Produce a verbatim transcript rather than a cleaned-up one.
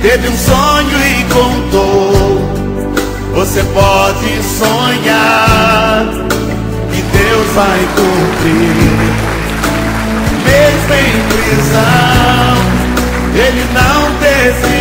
Teve um sonho e contou. Você pode sonhar que Deus vai cumprir. Mesmo em prisão, Ele não desistiu.